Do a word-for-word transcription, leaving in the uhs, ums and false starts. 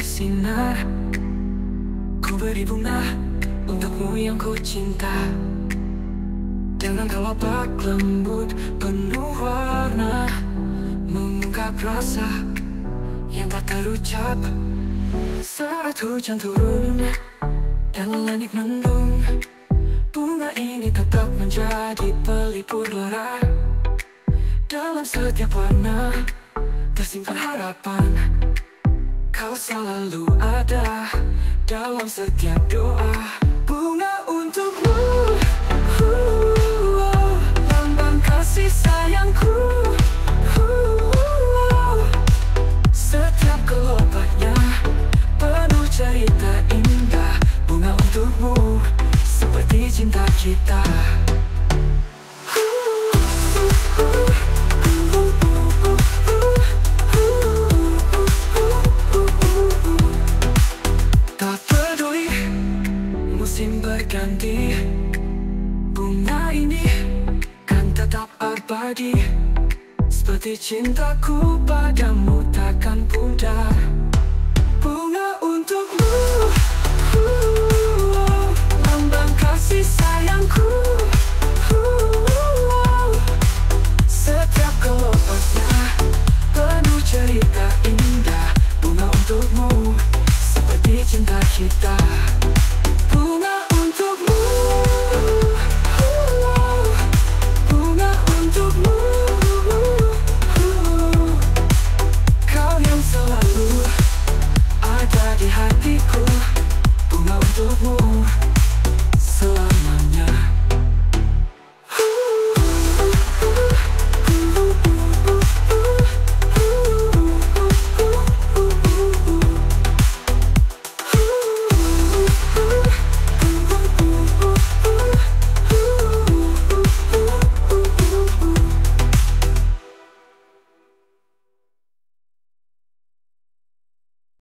bersinar. Ku beri bunga untukmu yang ku cinta, dengan kelopak lembut penuh warna, mengungkap rasa yang tak terucap. Saat hujan turun dan langit mendung, bunga ini tetap menjadi pelipur lara. Dalam setiap warna tersimpan harapan, kau selalu ada dalam setiap doa. Bunga untukmu, uh, oh, lambang kasih sayangku. Uh, oh, setiap kelopaknya penuh cerita indah. Bunga untukmu seperti cinta kita. Berganti, bunga ini kan tetap abadi, seperti cintaku padamu takkan pudar.